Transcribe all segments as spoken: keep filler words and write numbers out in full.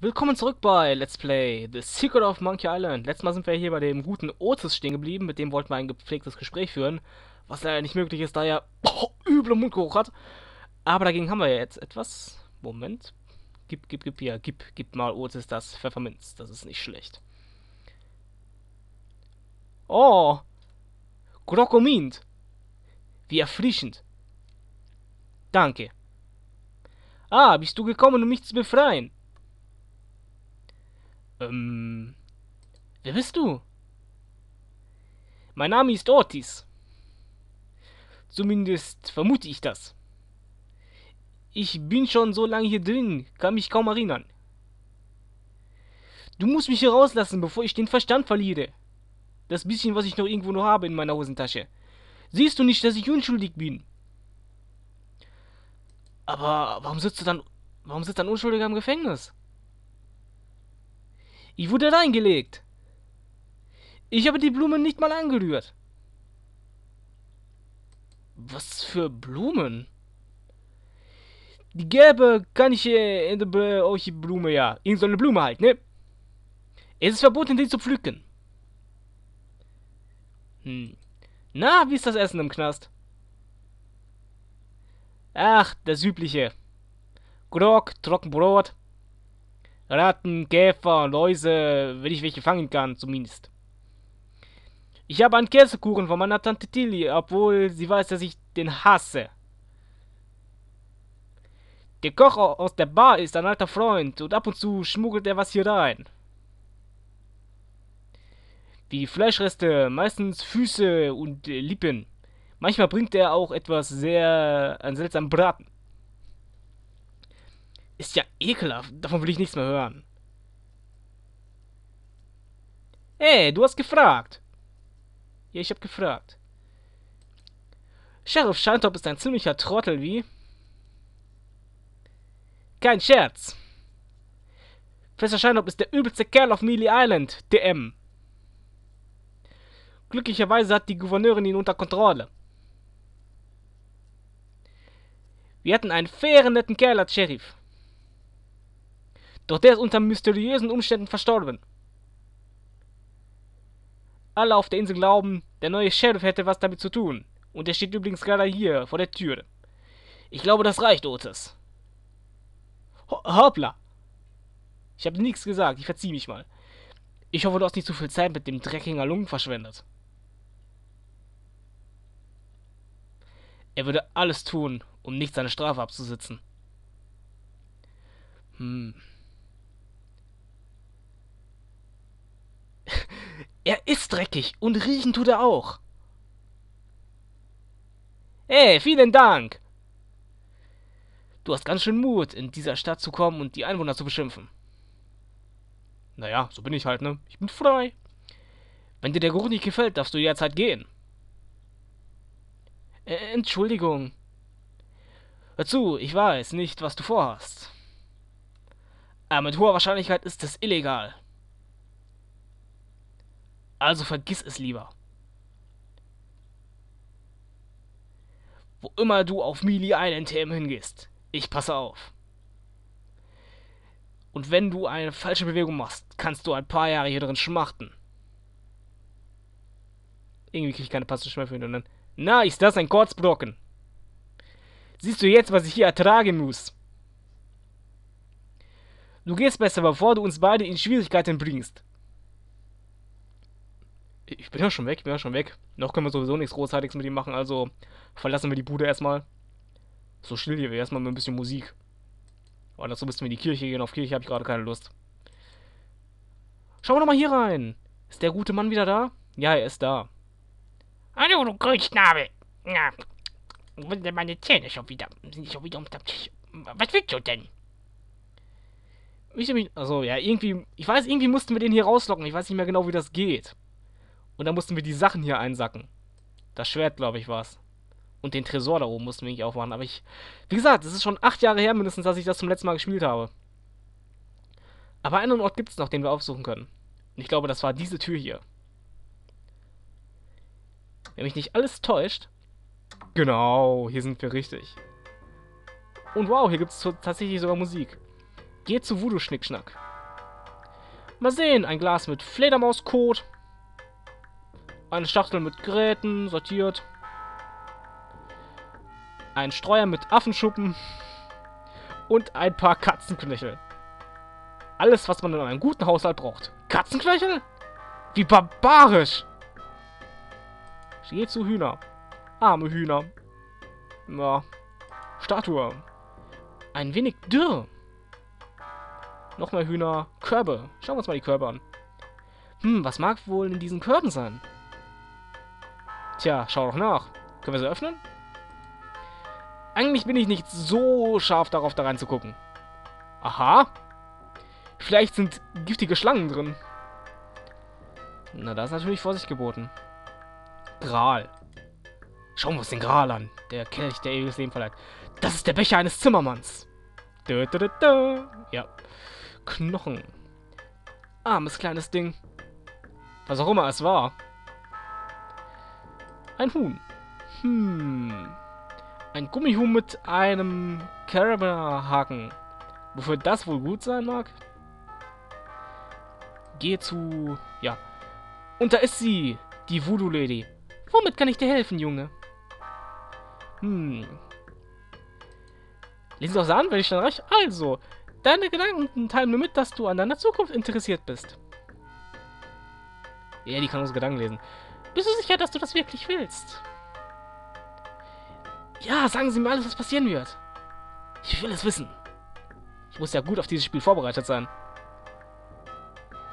Willkommen zurück bei Let's Play The Secret of Monkey Island. Letztes Mal sind wir hier bei dem guten Otis stehen geblieben, mit dem wollten wir ein gepflegtes Gespräch führen, was leider nicht möglich ist, da er oh, üble Mundgeruch hat. Aber dagegen haben wir jetzt etwas. Moment. Gib, gib, gib, ja, gib, gib mal Otis das Pfefferminz. Das ist nicht schlecht. Oh! Grocomint! Wie erfrischend! Danke! Ah, bist du gekommen, um mich zu befreien? Ähm, wer bist du? Mein Name ist Otis. Zumindest vermute ich das. Ich bin schon so lange hier drin, kann mich kaum erinnern. Du musst mich hier rauslassen, bevor ich den Verstand verliere. Das bisschen, was ich noch irgendwo noch habe in meiner Hosentasche. Siehst du nicht, dass ich unschuldig bin? Aber warum sitzt du dann, warum sitzt dann Unschuldiger im Gefängnis? Ich wurde reingelegt. Ich habe die Blumen nicht mal angerührt. Was für Blumen? Die gelbe kann ich äh, in der oh, Blume, ja. Irgend so eine Blume halt, ne? Es ist verboten, die zu pflücken. Hm. Na, wie ist das Essen im Knast? Ach, das übliche. Grog, Trockenbrot. Ratten, Käfer, Läuse, wenn ich welche fangen kann, zumindest. Ich habe einen Käsekuchen von meiner Tante Tilly, obwohl sie weiß, dass ich den hasse. Der Koch aus der Bar ist ein alter Freund und ab und zu schmuggelt er was hier rein. Wie Fleischreste, meistens Füße und Lippen. Manchmal bringt er auch etwas sehr... einen seltsamen Braten. Ist ja ekelhaft, davon will ich nichts mehr hören. Hey, du hast gefragt. Ja, ich hab gefragt. Sheriff Shinetop ist ein ziemlicher Trottel, wie? Kein Scherz. Professor Shinetop ist der übelste Kerl auf Mêlée Island, D M. Glücklicherweise hat die Gouverneurin ihn unter Kontrolle. Wir hatten einen fairen, netten Kerl als Sheriff. Doch der ist unter mysteriösen Umständen verstorben. Alle auf der Insel glauben, der neue Sheriff hätte was damit zu tun. Und er steht übrigens gerade hier, vor der Tür. Ich glaube, das reicht, Otis. Ho Hoppla! Ich habe nichts gesagt, ich verzieh mich mal. Ich hoffe, du hast nicht zu viel Zeit mit dem dreckigen Lungen verschwendet. Er würde alles tun, um nicht seine Strafe abzusitzen. Hm... Er ist dreckig und riechen tut er auch. Hey, vielen Dank. Du hast ganz schön Mut, in dieser Stadt zu kommen und die Einwohner zu beschimpfen. Naja, so bin ich halt, ne? Ich bin frei. Wenn dir der Geruch nicht gefällt, darfst du jederzeit gehen. Äh, Entschuldigung. Hör zu, ich weiß nicht, was du vorhast. Aber mit hoher Wahrscheinlichkeit ist es illegal. Also vergiss es lieber. Wo immer du auf Mêlée Island T M hingehst, ich passe auf. Und wenn du eine falsche Bewegung machst, kannst du ein paar Jahre hier drin schmachten. Irgendwie kriege ich keine passende Schmerzen und dann... Na, ist das ein Kotzbrocken? Siehst du jetzt, was ich hier ertragen muss? Du gehst besser, bevor du uns beide in Schwierigkeiten bringst. Ich bin ja schon weg, ich bin ja schon weg. Noch können wir sowieso nichts Großartiges mit ihm machen, also verlassen wir die Bude erstmal. So still hier, wir erstmal mit ein bisschen Musik. Oder so müssten wir in die Kirche gehen, auf Kirche habe ich gerade keine Lust. Schauen wir doch mal hier rein. Ist der gute Mann wieder da? Ja, er ist da. Hallo, du Grünschnabel. Na, sind denn meine Zähne schon wieder? Sind die schon wieder unter dem Tisch? Was willst du denn? Also ja, irgendwie, ich weiß, irgendwie mussten wir den hier rauslocken. Ich weiß nicht mehr genau, wie das geht. Und dann mussten wir die Sachen hier einsacken. Das Schwert, glaube ich, war's. Und den Tresor da oben mussten wir nicht aufmachen. Aber ich... Wie gesagt, es ist schon acht Jahre her mindestens, dass ich das zum letzten Mal gespielt habe. Aber einen Ort gibt es noch, den wir aufsuchen können. Und ich glaube, das war diese Tür hier. Wenn mich nicht alles täuscht... Genau, hier sind wir richtig. Und wow, hier gibt es tatsächlich sogar Musik. Geht zu Voodoo-Schnickschnack. Mal sehen, ein Glas mit Fledermauskot. Eine Schachtel mit Gräten, sortiert. Ein Streuer mit Affenschuppen. Und ein paar Katzenknöchel. Alles, was man in einem guten Haushalt braucht. Katzenknöchel? Wie barbarisch! Ich gehe zu Hühner. Arme Hühner. Na. Statue. Ein wenig dürr. Noch mehr Hühner. Körbe. Schauen wir uns mal die Körbe an. Hm, was mag wohl in diesen Körben sein? Tja, schau doch nach. Können wir sie öffnen? Eigentlich bin ich nicht so scharf darauf, da reinzugucken. Aha. Vielleicht sind giftige Schlangen drin. Na, da ist natürlich Vorsicht geboten. Gral. Schauen wir uns den Gral an. Der Kelch, der ewiges Leben verleiht. Das ist der Becher eines Zimmermanns. Da, da, da, da. Ja. Knochen. Armes kleines Ding. Was auch immer es war. Ein Huhn. Hm. Ein Gummihuhn mit einem Carabiner-Haken. Wofür das wohl gut sein mag? Geh zu... Ja. Und da ist sie, die Voodoo-Lady. Womit kann ich dir helfen, Junge? Hm. Lesen Sie auch an, wenn ich dann recht... Also, deine Gedanken teilen mir mit, dass du an deiner Zukunft interessiert bist. Ja, die kann unsere Gedanken lesen. Bist du sicher, dass du das wirklich willst? Ja, sagen Sie mir alles, was passieren wird. Ich will es wissen. Ich muss ja gut auf dieses Spiel vorbereitet sein.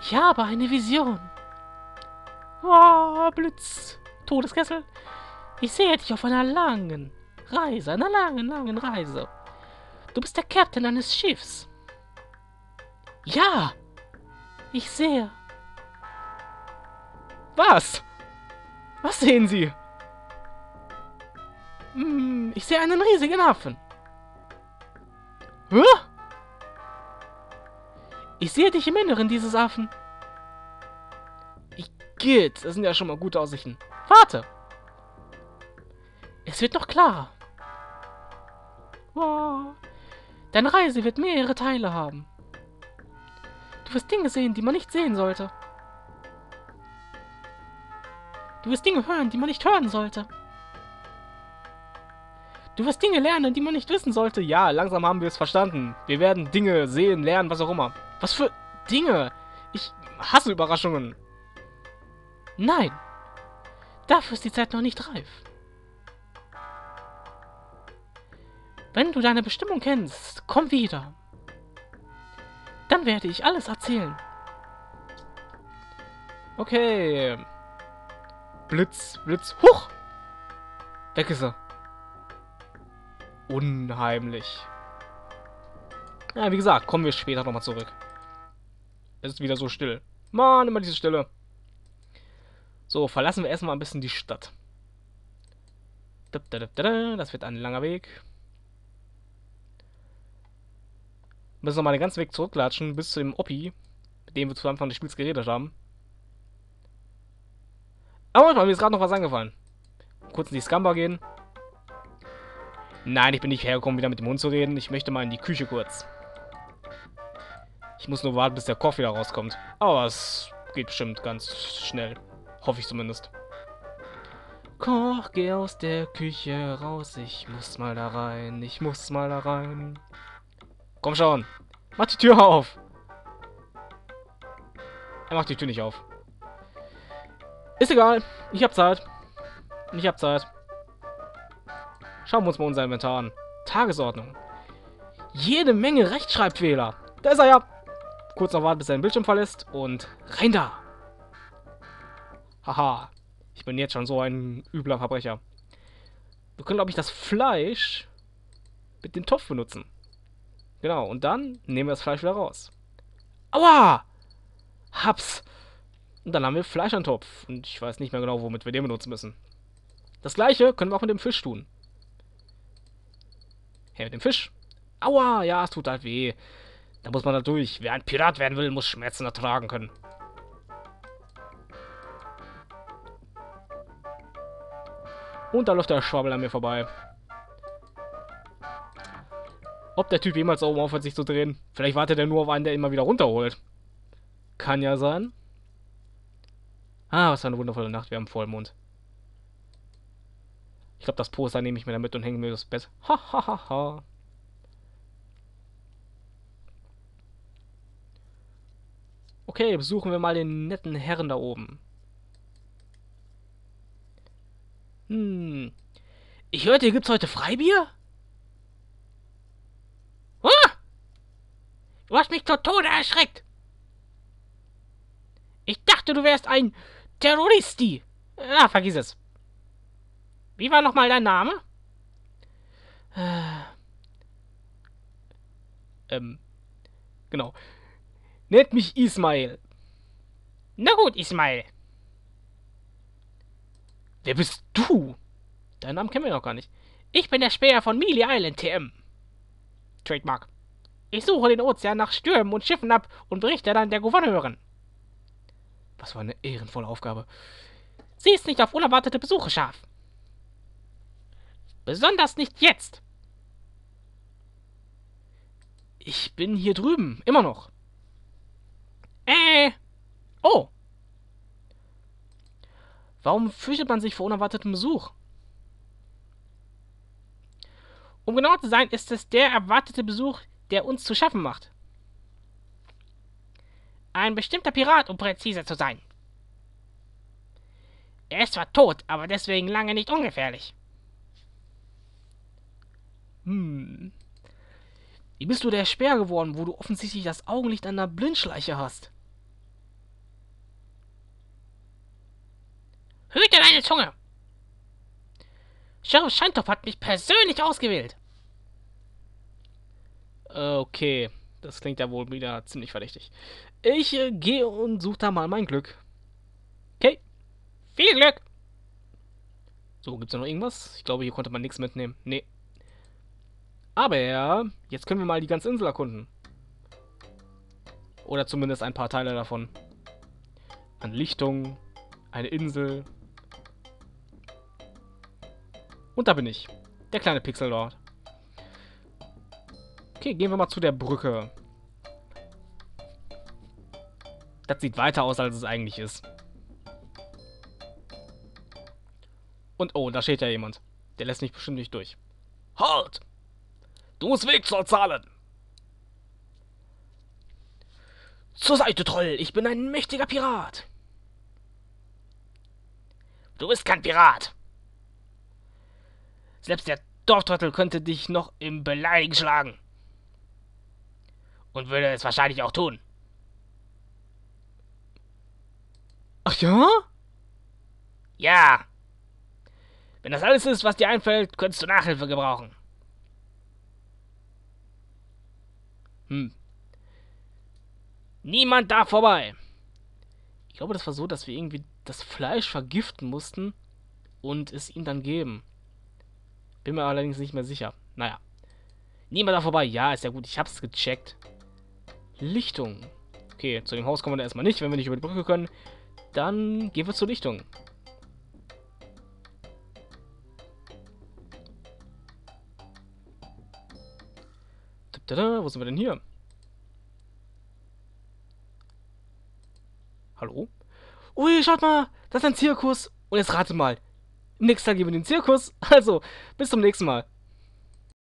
Ich habe eine Vision. Oh, Blitz. Todeskessel. Ich sehe dich auf einer langen Reise. Einer langen, langen Reise. Du bist der Captain eines Schiffs. Ja. Ich sehe. Was? Was sehen Sie? Hm, ich sehe einen riesigen Hafen. Hä? Ich sehe dich im Inneren dieses Affen. Ich geht. Das sind ja schon mal gute Aussichten. Warte. Es wird noch klarer. Wow. Deine Reise wird mehrere Teile haben. Du wirst Dinge sehen, die man nicht sehen sollte. Du wirst Dinge hören, die man nicht hören sollte. Du wirst Dinge lernen, die man nicht wissen sollte. Ja, langsam haben wir es verstanden. Wir werden Dinge sehen, lernen, was auch immer. Was für Dinge? Ich hasse Überraschungen. Nein. Dafür ist die Zeit noch nicht reif. Wenn du deine Bestimmung kennst, komm wieder. Dann werde ich alles erzählen. Okay. Blitz, Blitz, huch! Weg ist er. Unheimlich. Ja, wie gesagt, kommen wir später nochmal zurück. Es ist wieder so still. Mann, immer diese Stille. So, verlassen wir erstmal ein bisschen die Stadt. Das wird ein langer Weg. Wir müssen nochmal den ganzen Weg zurücklatschen bis zu dem Oppi, mit dem wir zu Anfang des Spiels geredet haben. Aber mir ist gerade noch was eingefallen. Kurz in die Scamba gehen. Nein, ich bin nicht hergekommen, wieder mit dem Hund zu reden. Ich möchte mal in die Küche kurz. Ich muss nur warten, bis der Koch wieder rauskommt. Aber es geht bestimmt ganz schnell. Hoffe ich zumindest. Koch, geh aus der Küche raus. Ich muss mal da rein. Ich muss mal da rein. Komm schon. Mach die Tür auf. Er macht die Tür nicht auf. Ist egal. Ich hab Zeit. Ich hab Zeit. Schauen wir uns mal unser Inventar an. Tagesordnung. Jede Menge Rechtschreibfehler. Da ist er ja. Kurz noch warten, bis er den Bildschirm verlässt. Und rein da. Haha. Ich bin jetzt schon so ein übler Verbrecher. Wir können, glaube ich, das Fleisch mit dem Topf benutzen. Genau. Und dann nehmen wir das Fleisch wieder raus. Aua! Hab's. Und dann haben wir Fleisch an Topf. Und ich weiß nicht mehr genau, womit wir den benutzen müssen. Das gleiche können wir auch mit dem Fisch tun. Hey, mit dem Fisch. Aua, ja, es tut halt weh. Da muss man da durch. Wer ein Pirat werden will, muss Schmerzen ertragen können. Und da läuft der Schwabbel an mir vorbei. Ob der Typ jemals oben aufhört, sich zu drehen? Vielleicht wartet er nur auf einen, der immer wieder runterholt. Kann ja sein. Ah, was für eine wundervolle Nacht. Wir haben Vollmond. Ich glaube, das Poster nehme ich mir damit und hänge mir das Bett. Ha, ha, ha, ha. Okay, besuchen wir mal den netten Herrn da oben. Hm. Ich hörte, hier gibt's heute Freibier? Ah! Du hast mich zur Tode erschreckt. Ich dachte, du wärst ein Terroristi. Ah, vergiss es. Wie war nochmal dein Name? Äh. Ähm. Genau. Nennt mich Ismail. Na gut, Ismail. Wer bist du? Deinen Namen kennen wir noch gar nicht. Ich bin der Späher von Mêlée Island, T M. Trademark. Ich suche den Ozean nach Stürmen und Schiffen ab und berichte dann der Gouverneurin. Was für eine ehrenvolle Aufgabe. Sie ist nicht auf unerwartete Besuche scharf. Besonders nicht jetzt. Ich bin hier drüben, immer noch. Äh. Oh. Warum fürchtet man sich vor unerwartetem Besuch? Um genau zu sein, ist es der erwartete Besuch, der uns zu schaffen macht. Ein bestimmter Pirat, um präziser zu sein. Er ist zwar tot, aber deswegen lange nicht ungefährlich. Hm. Wie bist du der Späher geworden, wo du offensichtlich das Augenlicht einer Blindschleiche hast? Hüte deine Zunge! Sheriff Shinetop hat mich persönlich ausgewählt. Okay, das klingt ja wohl wieder ziemlich verdächtig. Ich äh, gehe und suche da mal mein Glück. Okay, viel Glück! So, gibt's da noch irgendwas? Ich glaube, hier konnte man nichts mitnehmen. Nee. Aber jetzt können wir mal die ganze Insel erkunden. Oder zumindest ein paar Teile davon. An Lichtung, eine Insel... Und da bin ich. Der kleine Pixel-Lord. Okay, gehen wir mal zu der Brücke. Das sieht weiter aus, als es eigentlich ist. Und oh, da steht ja jemand. Der lässt mich bestimmt nicht durch. Halt! Du musst Weg zur Zahlen! Zur Seite, Troll! Ich bin ein mächtiger Pirat! Du bist kein Pirat! Selbst der Dorftrottel könnte dich noch im Beleidigen schlagen. Und würde es wahrscheinlich auch tun. Ach ja? Ja. Wenn das alles ist, was dir einfällt, könntest du Nachhilfe gebrauchen. Hm. Niemand darf vorbei. Ich glaube, das war so, dass wir irgendwie das Fleisch vergiften mussten und es ihm dann geben. Bin mir allerdings nicht mehr sicher. Naja. Niemand da vorbei. Ja, ist ja gut. Ich hab's gecheckt. Lichtung. Okay, zu dem Haus kommen wir da erstmal nicht. Wenn wir nicht über die Brücke können, dann gehen wir zur Lichtung. Tada, wo sind wir denn hier? Hallo? Ui, schaut mal. Das ist ein Zirkus. Und jetzt rate mal. Nächstes Mal gehen wir in den Zirkus. Also, bis zum nächsten Mal.